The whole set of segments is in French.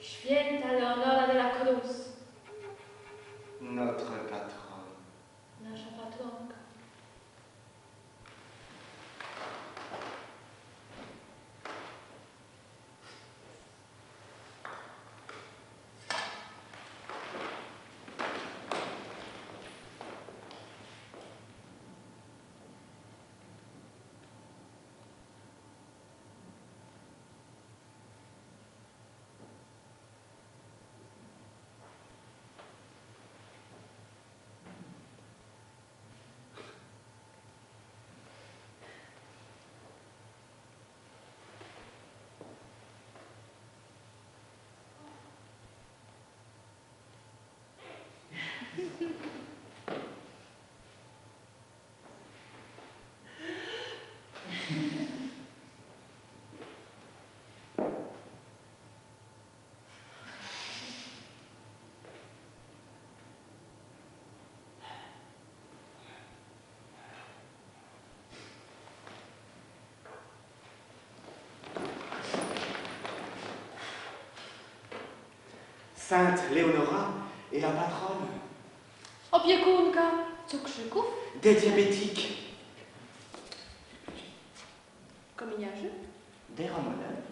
Święta Leonora de la Cruz. Notre patronne. Nasza patronka. Sainte Léonora est la patronne. Opiekunka cukrzyków. Des diabétiques. Kominiarzy. Des ramoneurs.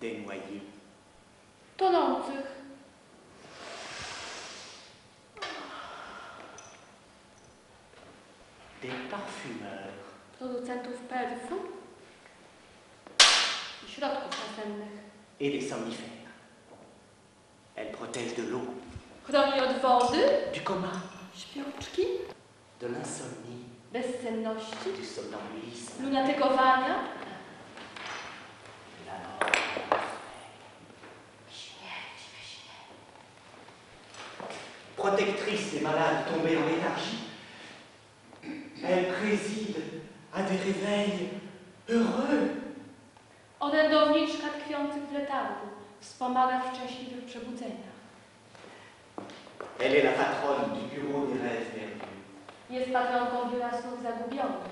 Des noyés. Tonących. Des parfumeurs. Producentów perfum. Środków nasennych. Et les somnifères. Elle protège de l'eau. Chroni od wody. Du coma. Śpiączki. De l'insomnie. Bezsenności. Du somnambulisme. Lunatykowania. La mort. Śmierć we śnie. Protectrice des malades tombés en léthargie. Elle préside à des réveils heureux. Orędowniczka tkwiących w letargu, wspomaga wcześniej do przebudzenia. Elle est la patronne du bureau des rêves perdus. Jest patronką biura snów zagubionych.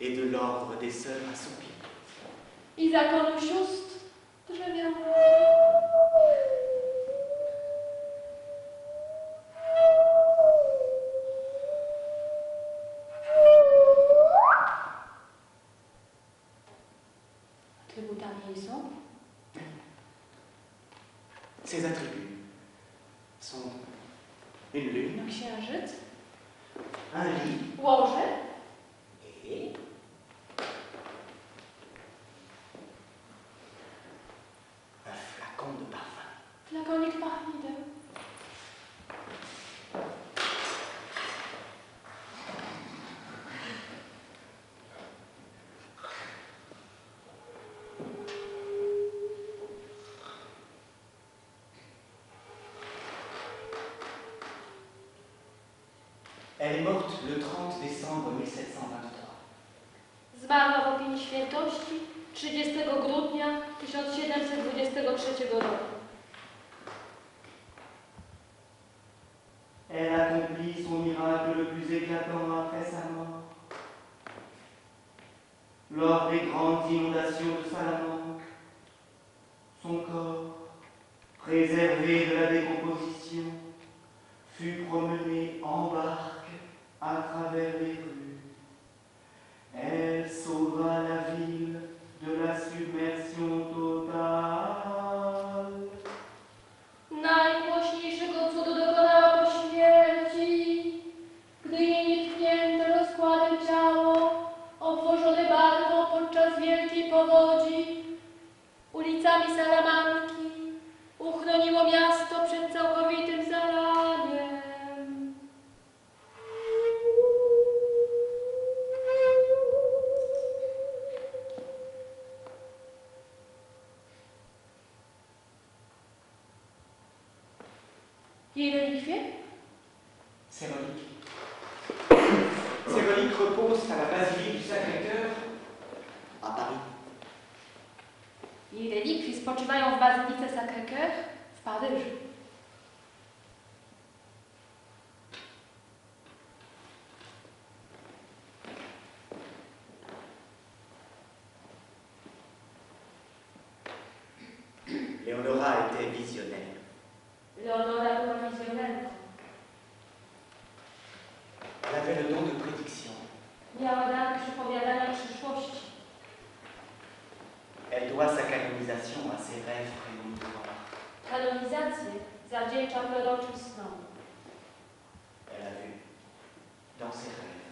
Et de l'ordre des sœurs assoupis. I zakonu sióstr drzewianych. Ses attributs sont une lune, księżyc, un lit, łoże et un flacon de parfum. Flakonik pachnideł. Elle est morte le 30 décembre 1723. Zmarła w opinii świętości 30 grudnia 1723 roku. Elle accomplit son miracle le plus éclatant après sa mort. Lors des grandes inondations de Salamanque, son corps, préservé de la décomposition, fut promené en barque à travers les rues. Elle sauva la ville de la submersion totale. Najgłośniejszego cudu dokonała po śmierci, gdy jej nietknięte rozkładem ciało, obwożone barką podczas wielkiej powodzi, ulicami Salamanki uchroniło miasto przed całkowitym zalaniem. Jej relikwie? Ces reliques reposent à la basilique du Sacré-Cœur à Paris. Jej relikwie spoczywają w bazylice Sacré-Cœur w Paryżu. Et on aura été visionnaire. Elle avait le don de prédiction. Elle doit sa canonisation à ses rêves prémonitoires. Elle a vu, dans ses rêves,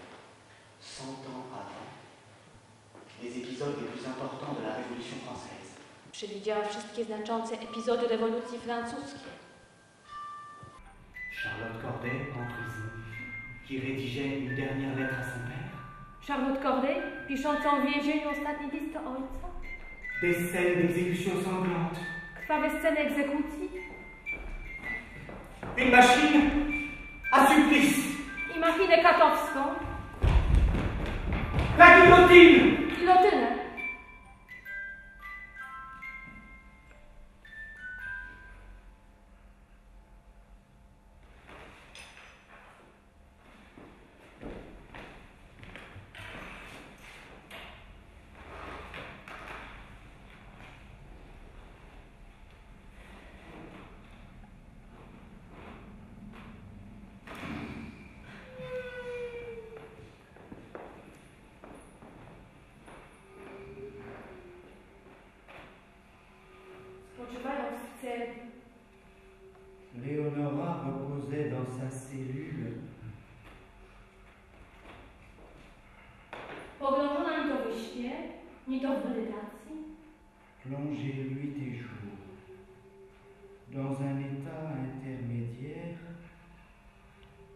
100 ans avant, les épisodes les plus importants de la Révolution française. Przewidziała wszystkie znaczące epizody rewolucji francuskiej. Charlotte Corday, entreuse, qui rédigeait une dernière lettre à son père. Charlotte Corday, piszącą w więzieniu ostatni list do ojca. Des scènes d'exécution sanglantes. Krwawe sceny egzekucji. Une machine à supplice. I machinę katowską. La guillotine. Gilotynę. Léonora reposait dans sa cellule. Plongée nuit et jour dans un état intermédiaire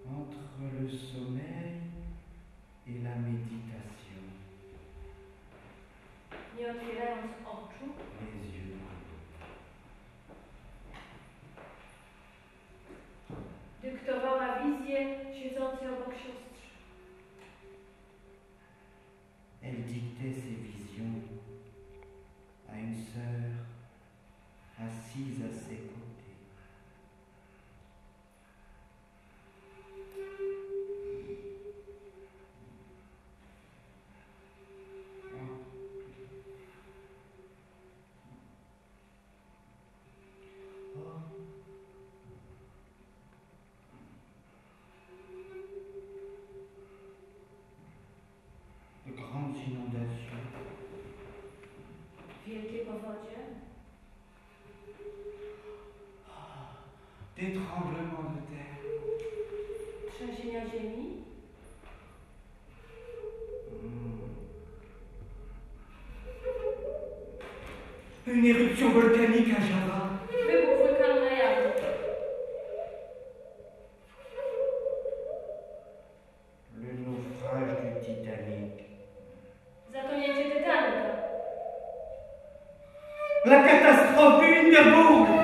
entre le sommeil et la méditation. Les yeux. Dyktowała wizję siedzącej obok siostry. Elle dictait ses visions à une sœur assise à ses côtés. Des tremblements de terre. Trzęsienia ziemi. Une éruption volcanique à Java. Wybuch wulkanu na Jawie. Le naufrage du Titanic. Zatonięcie Titanica. La catastrophe du Hindenburg.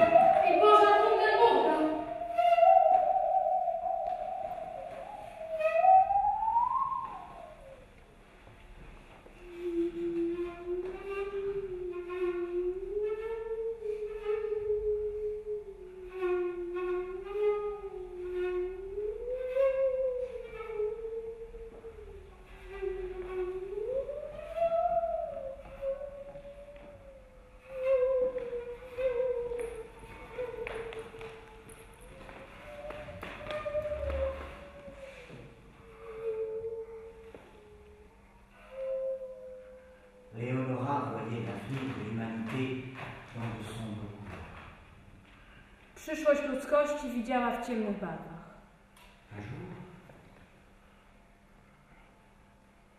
Przyszłość ludzkości widziała w ciemnych barwach. Un jour,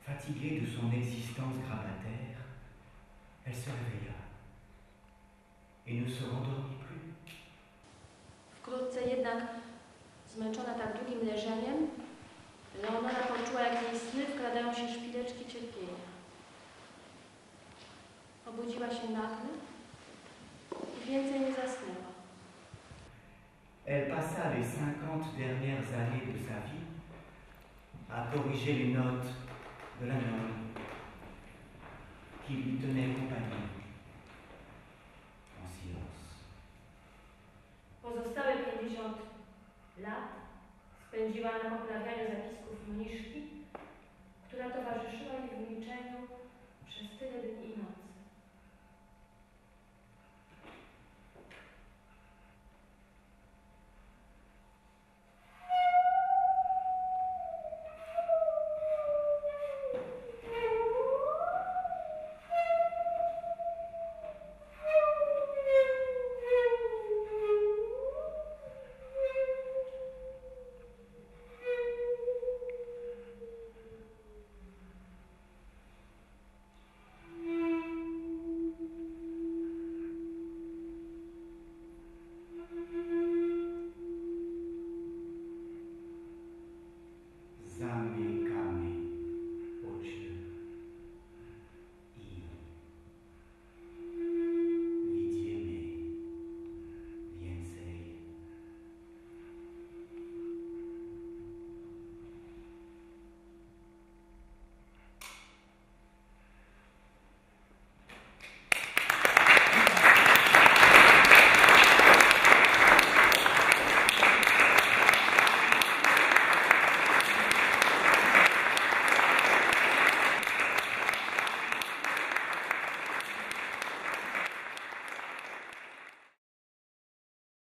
fatiguée de son existence gravataire, elle se réveilla et ne se rendormit plus. Wkrótce jednak, zmęczona tak długim leżeniem, Leonora poczuła, jak w jej sny wkradają się szpileczki cierpienia. Obudziła się nagle i więcej nie zasnęła. Elle passa les 50 dernières années de sa vie à corriger les notes de la nonne qui lui tenait